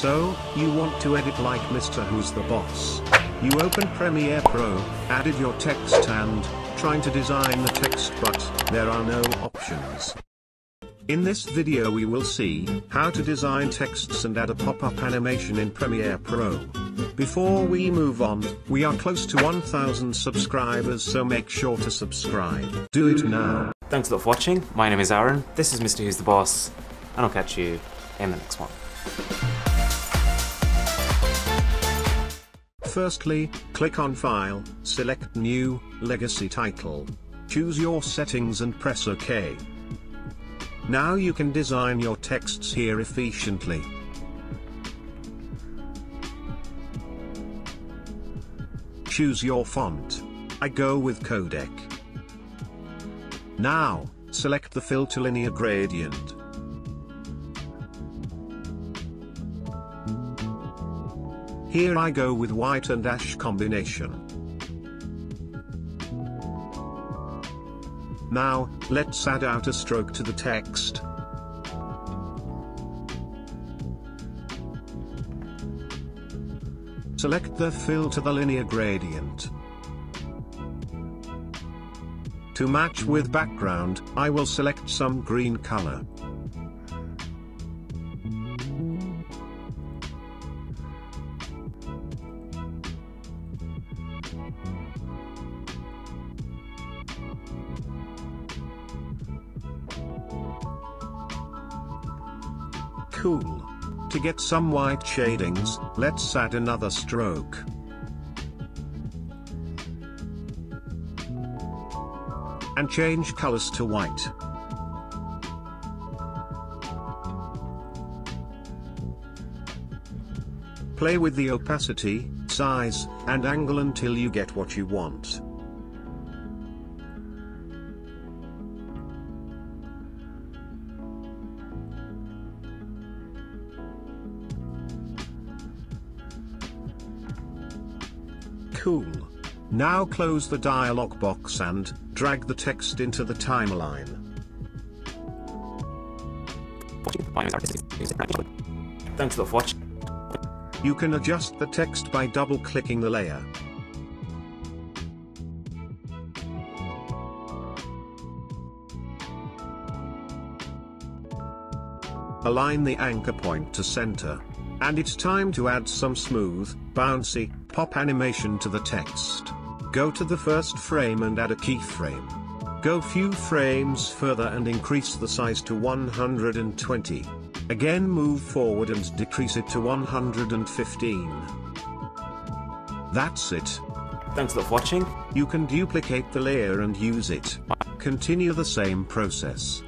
So, you want to edit like Mr. Who's the Boss. You open Premiere Pro, added your text and, trying to design the text but, there are no options. In this video we will see, how to design texts and add a pop-up animation in Premiere Pro. Before we move on, we are close to 1000 subscribers, so make sure to subscribe. Do it now. Thanks a lot for watching, my name is Aaron, this is Mr. Who's the Boss, and I'll catch you in the next one. Firstly, click on File, select New, Legacy Title. Choose your settings and press OK. Now you can design your texts here efficiently. Choose your font. I go with Codec. Now, select the fill to linear gradient. Here I go with white and ash combination. Now, let's add outer stroke to the text. Select the fill to the linear gradient. To match with background, I will select some green color. Cool. To get some white shadings, let's add another stroke. And change colors to white. Play with the opacity, size, and angle until you get what you want. Cool. Now close the dialog box and drag the text into the timeline. Thanks for watching. You can adjust the text by double-clicking the layer. Align the anchor point to center. And it's time to add some smooth, bouncy, pop animation to the text. Go to the first frame and add a keyframe. Go few frames further and increase the size to 120. Again move forward and decrease it to 115. That's it. Thanks for watching. You can duplicate the layer and use it. Continue the same process.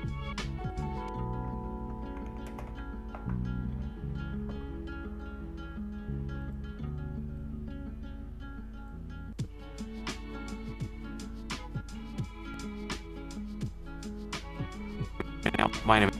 My name.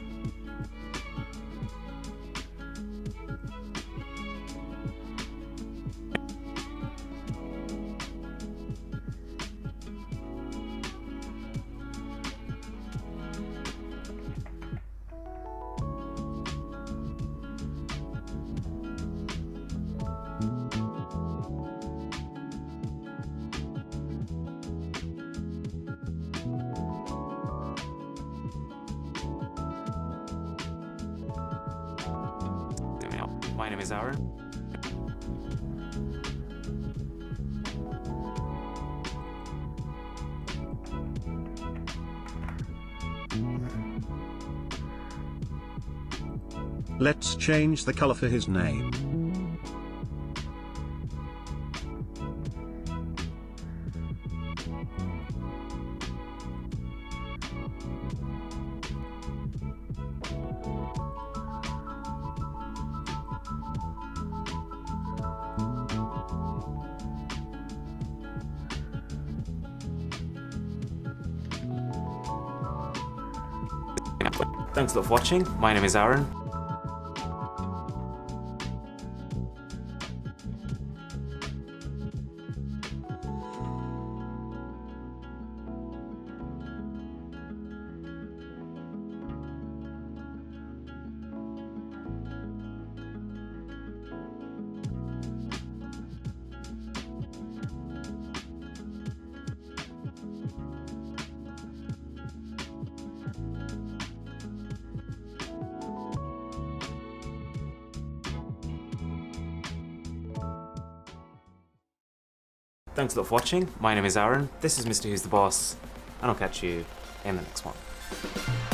My name is Aaron. Let's change the color for his name. Thanks a lot for watching, my name is Aaron. Thanks a lot for watching. My name is Aaron, this is Mr. Who's the Boss, and I'll catch you in the next one.